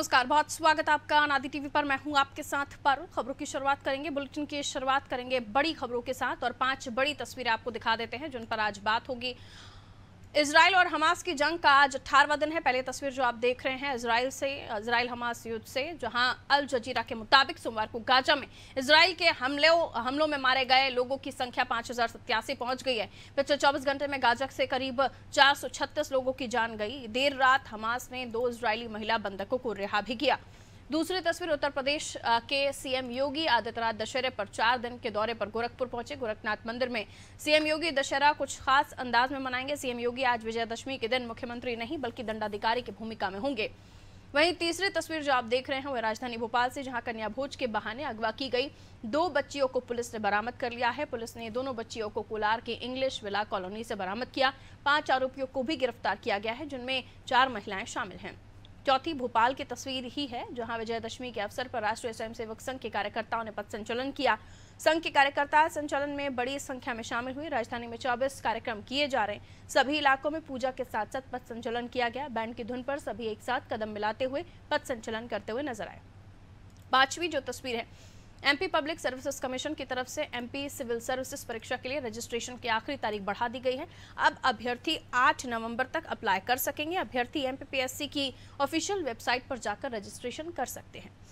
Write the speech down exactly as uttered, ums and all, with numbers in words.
नमस्कार, बहुत स्वागत आपका अनादि टीवी पर। मैं हूं आपके साथ पारू। खबरों की शुरुआत करेंगे, बुलेटिन की शुरुआत करेंगे बड़ी खबरों के साथ और पांच बड़ी तस्वीरें आपको दिखा देते हैं जिन पर आज बात होगी। इजराइल और हमास की जंग का आज अठारहवां दिन है। पहले तस्वीर जो आप देख रहे हैं इजराइल से, इजराइल हमास युद्ध से, जहां अल जजीरा के मुताबिक सोमवार को गाजा में इजराइल के हमलों हमलों में मारे गए लोगों की संख्या पाँच हजार सत्तासी पहुंच गई है। पिछले चौबीस घंटे में गाजा से करीब चार सौ छत्तीस लोगों की जान गई। देर रात हमास ने दो इजरायली महिला बंधकों को रिहा भी किया। दूसरी तस्वीर उत्तर प्रदेश के सीएम योगी आदित्यनाथ दशहरे पर चार दिन के दौरे पर गोरखपुर पहुंचे। गोरखनाथ मंदिर में सीएम योगी दशहरा कुछ खास अंदाज में मनाएंगे। सीएम योगी आज विजयदशमी के दिन मुख्यमंत्री नहीं बल्कि दंडाधिकारी की भूमिका में होंगे। वहीं तीसरी तस्वीर जो आप देख रहे हैं वह राजधानी भोपाल से, जहां कन्या भोज के बहाने अगवा की गई दो बच्चियों को पुलिस ने बरामद कर लिया है। पुलिस ने दोनों बच्चियों को कोलार के इंग्लिश विला कॉलोनी से बरामद किया। पांच आरोपियों को भी गिरफ्तार किया गया है जिनमें चार महिलाएं शामिल हैं। चौथी भोपाल की तस्वीर ही है जहां विजयदशमी के अवसर पर राष्ट्रीय स्वयंसेवक संघ के कार्यकर्ताओं ने पथ संचलन किया। संघ के कार्यकर्ता संचलन में बड़ी संख्या में शामिल हुए। राजधानी में चौबीस कार्यक्रम किए जा रहे हैं। सभी इलाकों में पूजा के साथ साथ पथ संचलन किया गया। बैंड की धुन पर सभी एक साथ कदम मिलाते हुए पथ संचलन करते हुए नजर आए। पांचवी जो तस्वीर है, M P public services commission की तरफ से एम पी सिविल सर्विसेज परीक्षा के लिए रजिस्ट्रेशन की आखिरी तारीख बढ़ा दी गई है। अब अभ्यर्थी आठ नवंबर तक अप्लाई कर सकेंगे। अभ्यर्थी M P P S C की ऑफिशियल वेबसाइट पर जाकर रजिस्ट्रेशन कर सकते हैं।